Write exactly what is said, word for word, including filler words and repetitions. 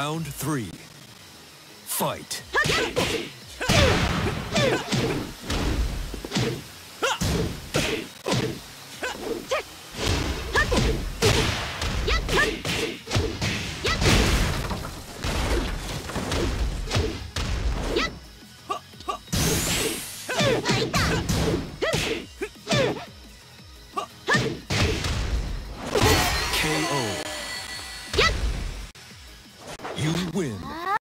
Round three. Fight.